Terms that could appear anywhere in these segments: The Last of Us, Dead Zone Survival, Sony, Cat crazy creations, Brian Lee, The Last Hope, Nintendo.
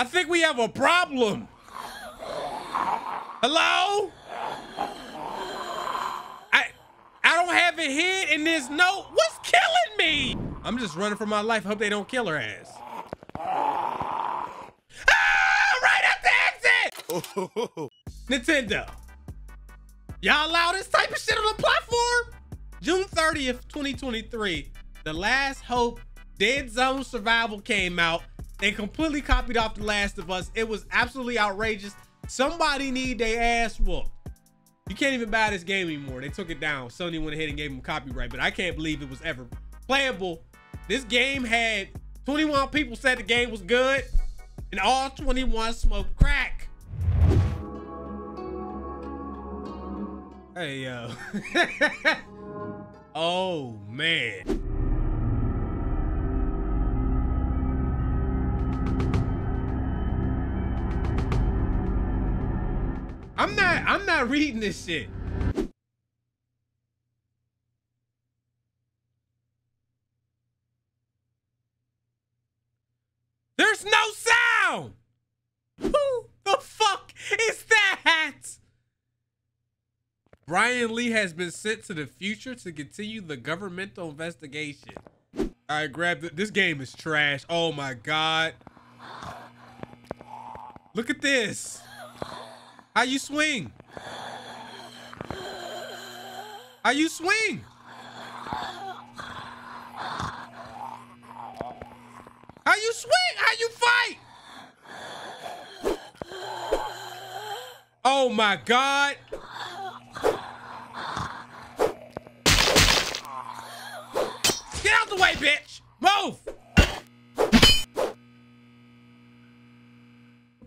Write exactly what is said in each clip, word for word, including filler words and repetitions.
I think we have a problem. Hello? I I don't have it hid in this note. What's killing me? I'm just running for my life. Hope they don't kill her ass. Ah, right up the exit! Nintendo. Y'all allow this type of shit on the platform? June thirtieth, twenty twenty-three, The Last Hope Dead Zone Survival came out. They completely copied off The Last of Us. It was absolutely outrageous. Somebody need their ass whooped. You can't even buy this game anymore. They took it down. Sony went ahead and gave them copyright, but I can't believe it was ever playable. This game had twenty-one people said the game was good, and all twenty-one smoked crack. Hey, yo. Oh, man. I'm not, I'm not reading this shit. There's no sound. Who the fuck is that? Brian Lee has been sent to the future to continue the governmental investigation. All right, grab th- this game is trash. Oh my God. Look at this. How you swing? How you swing? How you swing? How you fight? Oh my God. Get out the way, bitch. Move.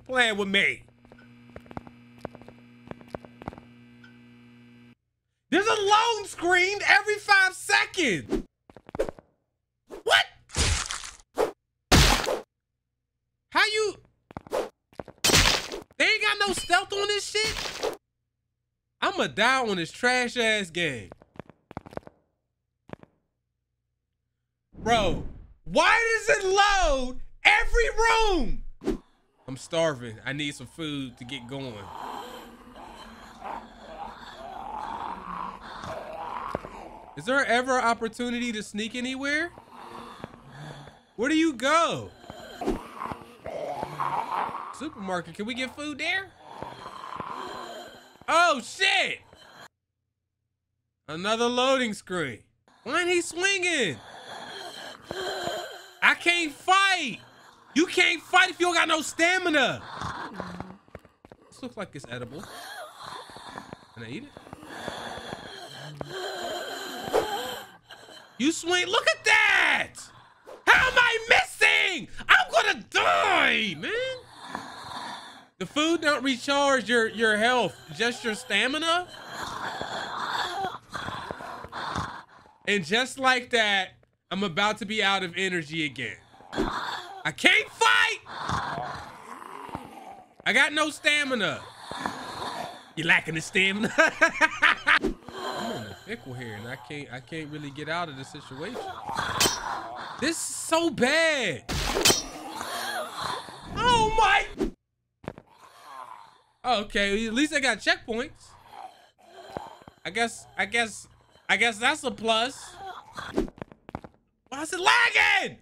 Playing with me. There's a loan screen every five seconds. What? How you? They ain't got no stealth on this shit. I'ma die on this trash ass game. Bro, why does it load every room? I'm starving. I need some food to get going. Is there ever an opportunity to sneak anywhere? Where do you go? Supermarket, can we get food there? Oh shit! Another loading screen. Why ain't he swinging? I can't fight. You can't fight if you don't got no stamina. This looks like it's edible. Can I eat it? You swing, look at that! How am I missing? I'm gonna die, man! The food don't recharge your, your health, just your stamina? And just like that, I'm about to be out of energy again. I can't fight! I got no stamina. You lacking the stamina? Pickle here, and I can't I can't really get out of the situation. This is so bad. Oh my. Okay, at least I got checkpoints. I guess I guess I guess that's a plus. Why is it lagging?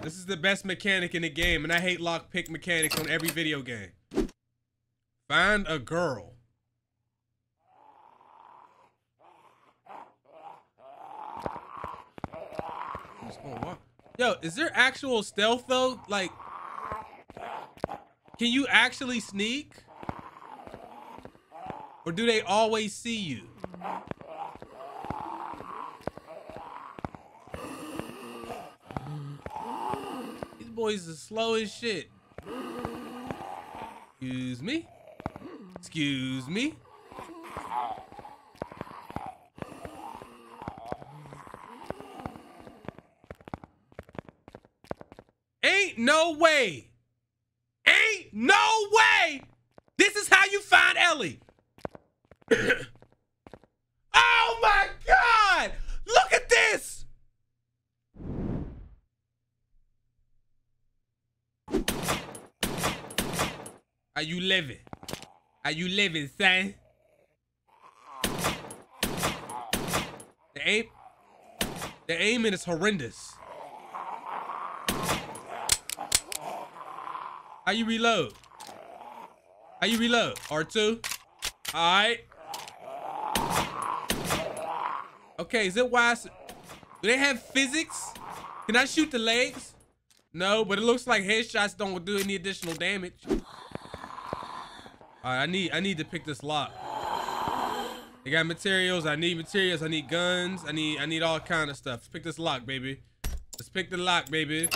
This is the best mechanic in the game, and I hate lockpick mechanics on every video game. Find a girl. I'm just gonna walk. Yo, is there actual stealth though? Like, can you actually sneak? Or do they always see you? Boys is slow as shit. Excuse me. Excuse me. Ain't no way No way! This is how you find Ellie. Oh my God! Look at this! Are you living? Are you living, son? The aim, the aiming is horrendous. How you reload? How you reload? R two? Alright. Okay, is it wise? Do they have physics? Can I shoot the legs? No, but it looks like headshots don't do any additional damage. Alright, I need I need to pick this lock. I got materials, I need materials, I need guns, I need I need all kind of stuff. Let's pick this lock, baby. Let's pick the lock, baby.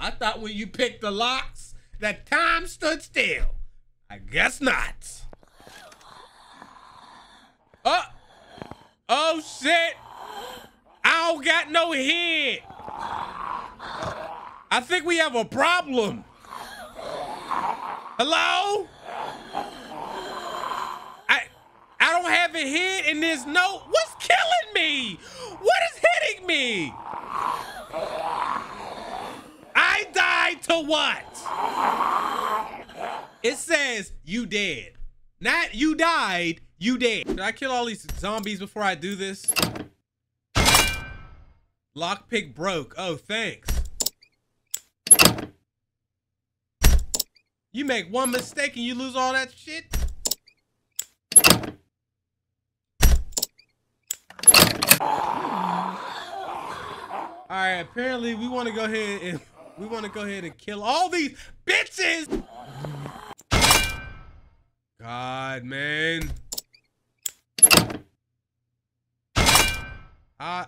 I thought when you picked the locks, that time stood still. I guess not. Oh, oh shit. I don't got no head. I think we have a problem. Hello? I, I don't have a head and there's no, what's killing me? What is hitting me? I died to what? It says you dead. Not you died, you dead. Did I kill all these zombies before I do this? Lockpick broke. Oh, thanks. You make one mistake and you lose all that shit? All right, apparently we want to go ahead and... We want to go ahead and kill all these bitches. God, man. Ah, uh,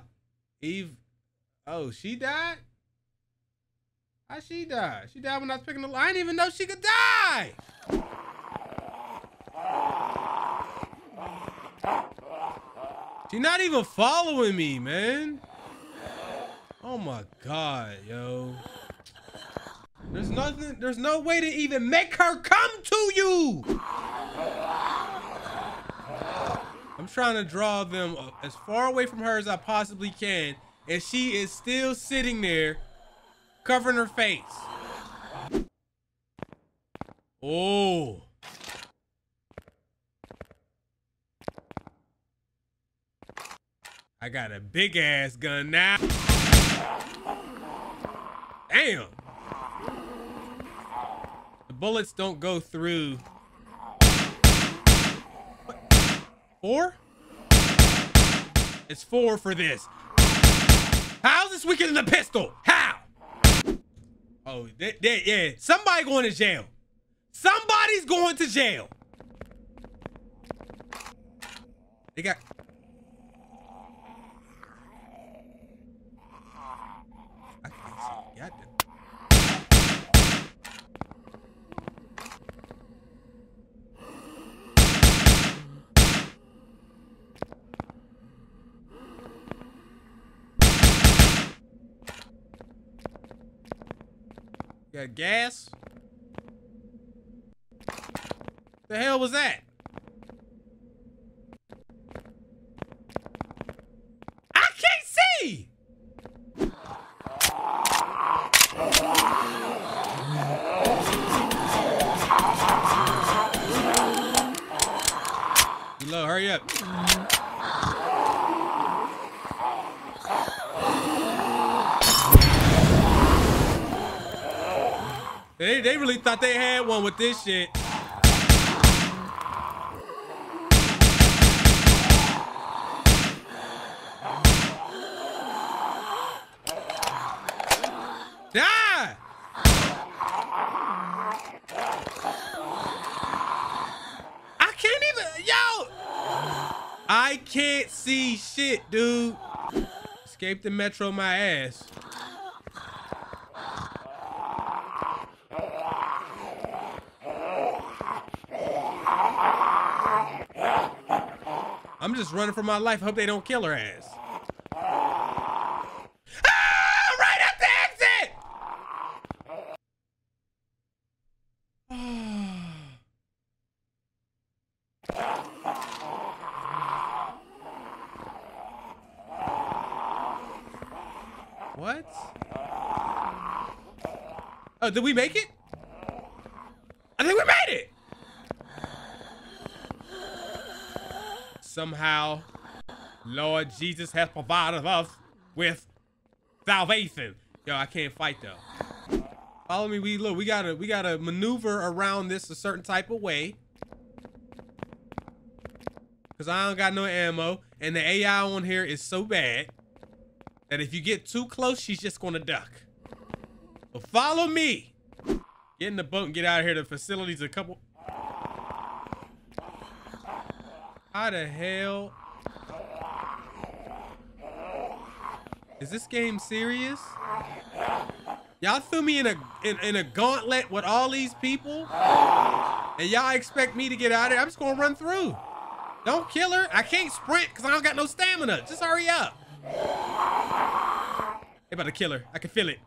Eve. Oh, she died? How she died? She died when I was picking the lock. I didn't even know she could die. She's not even following me, man. Oh my God, yo. There's nothing, there's no way to even make her come to you. I'm trying to draw them as far away from her as I possibly can. And she is still sitting there covering her face. Oh. I got a big ass gun now. Damn. Bullets don't go through. Four? It's four for this. How's this weaker than the pistol? How? Oh, they, they, yeah. Somebody going to jail. Somebody's going to jail. They got... I can't see. Got them. Got gas? The hell was that? I can't see! Hello, hurry up. They, they really thought they had one with this shit. Die! I can't even, yo! I can't see shit, dude. Escape the metro, my ass. I'm just running for my life. Hope they don't kill her ass. Ah, right at the exit! What? Oh, did we make it? I think we made it! Somehow, Lord Jesus has provided us with salvation. Yo, I can't fight though. Follow me. We look. We gotta. We gotta maneuver around this a certain type of way. Cause I don't got no ammo, and the A I on here is so bad that if you get too close, she's just gonna duck. But follow me. Get in the boat and get out of here. The facility's a couple. How the hell? Is this game serious? Y'all threw me in a in, in a gauntlet with all these people, and y'all expect me to get out of here? I'm just gonna run through. Don't kill her. I can't sprint because I don't got no stamina. Just hurry up. They about to kill her. I can feel it.